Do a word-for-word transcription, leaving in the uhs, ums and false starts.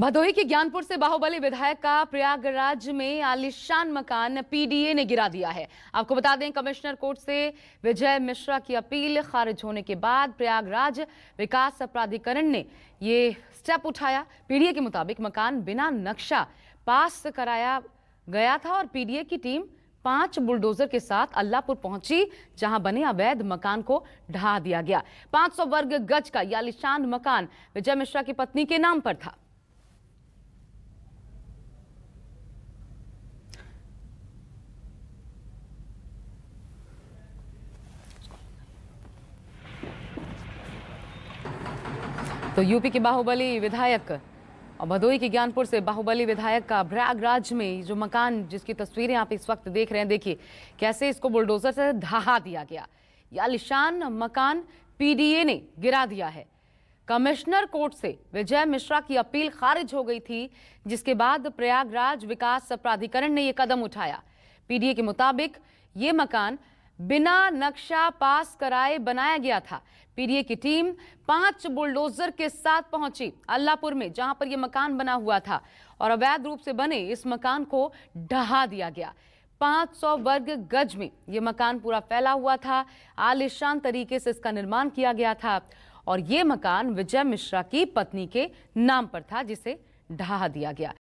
भदोही के ज्ञानपुर से बाहुबली विधायक का प्रयागराज में आलीशान मकान पीडीए ने गिरा दिया है। आपको बता दें, कमिश्नर कोर्ट से विजय मिश्रा की अपील खारिज होने के बाद प्रयागराज विकास प्राधिकरण ने ये स्टेप उठाया। पीडीए के मुताबिक मकान बिना नक्शा पास कराया गया था और पीडीए की टीम पांच बुलडोजर के साथ अल्लाहपुर पहुंची, जहां बने अवैध मकान को ढहा दिया गया। पाँच सौ वर्ग गज का यह आलीशान मकान विजय मिश्रा की पत्नी के नाम पर था। तो यूपी के बाहुबली विधायक और भदोही के ज्ञानपुर से बाहुबली विधायक का प्रयागराज में जो मकान, जिसकी तस्वीरें आप इस वक्त देख रहे हैं, देखिए कैसे इसको बुलडोजर से ढहा दिया गया। यह आलीशान मकान पीडीए ने गिरा दिया है। कमिश्नर कोर्ट से विजय मिश्रा की अपील खारिज हो गई थी, जिसके बाद प्रयागराज विकास प्राधिकरण ने यह कदम उठाया। पीडीए के मुताबिक ये मकान बिना नक्शा पास कराए बनाया गया था। पीडीए की टीम पांच बुलडोजर के साथ पहुंची अल्लाहपुर में, जहां पर यह मकान बना हुआ था, और अवैध रूप से बने इस मकान को ढहा दिया गया। पाँच सौ वर्ग गज में यह मकान पूरा फैला हुआ था। आलीशान तरीके से इसका निर्माण किया गया था और ये मकान विजय मिश्रा की पत्नी के नाम पर था, जिसे ढहा दिया गया।